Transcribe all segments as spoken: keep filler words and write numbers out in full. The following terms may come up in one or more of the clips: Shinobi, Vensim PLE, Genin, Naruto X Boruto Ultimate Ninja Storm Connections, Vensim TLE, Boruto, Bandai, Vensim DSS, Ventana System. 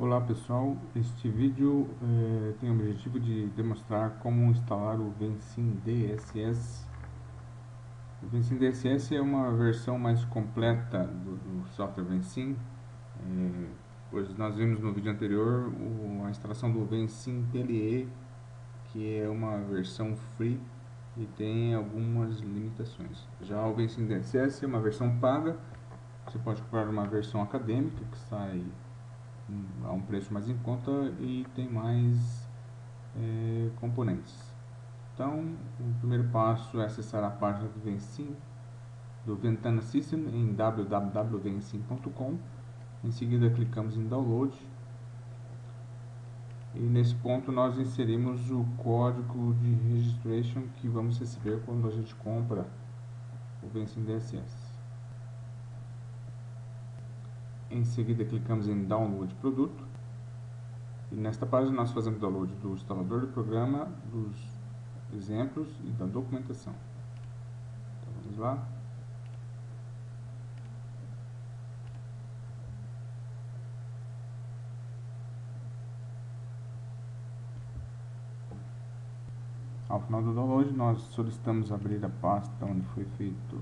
Olá pessoal, este vídeo eh, tem o objetivo de demonstrar como instalar o Vensim D S S. O Vensim D S S é uma versão mais completa do, do software Vensim, eh, pois nós vimos no vídeo anterior o, a instalação do Vensim T L E, que é uma versão free e tem algumas limitações. Já o Vensim D S S é uma versão paga, você pode comprar uma versão acadêmica que sai a um preço mais em conta e tem mais é, componentes. Então, o primeiro passo é acessar a página do Vensim, do Ventana System, em w w w ponto vensim ponto com. Em seguida, clicamos em Download e nesse ponto nós inserimos o código de registration que vamos receber quando a gente compra o Vensim D S S. Em seguida clicamos em Download Produto e nesta página nós fazemos download do instalador do programa, dos exemplos e da documentação. Então vamos lá. Ao final do download nós solicitamos abrir a pasta onde foi feito,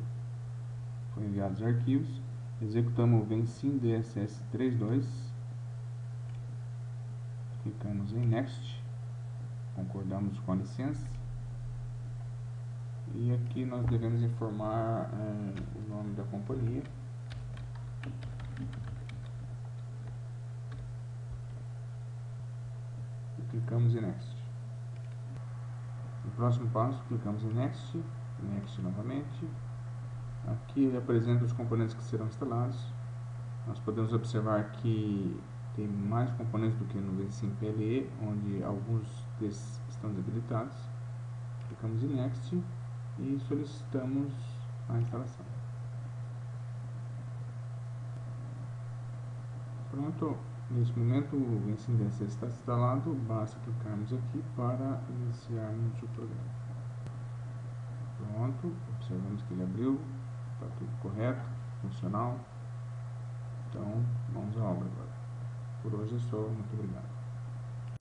foi enviados os arquivos. Executamos o Vensim D S S três ponto dois, clicamos em Next, concordamos com a licença e aqui nós devemos informar eh, o nome da companhia e clicamos em Next. No próximo passo clicamos em Next, Next novamente. Aqui ele apresenta os componentes que serão instalados. Nós podemos observar que tem mais componentes do que no Vensim P L E, onde alguns desses estão desabilitados. Clicamos em Next e solicitamos a instalação. Pronto, nesse momento o Vensim D S S está instalado, basta clicarmos aqui para iniciarmos o programa. Pronto, observamos que ele abriu. Está tudo correto, funcional. Então, vamos à obra agora. Por hoje é só. Muito obrigado.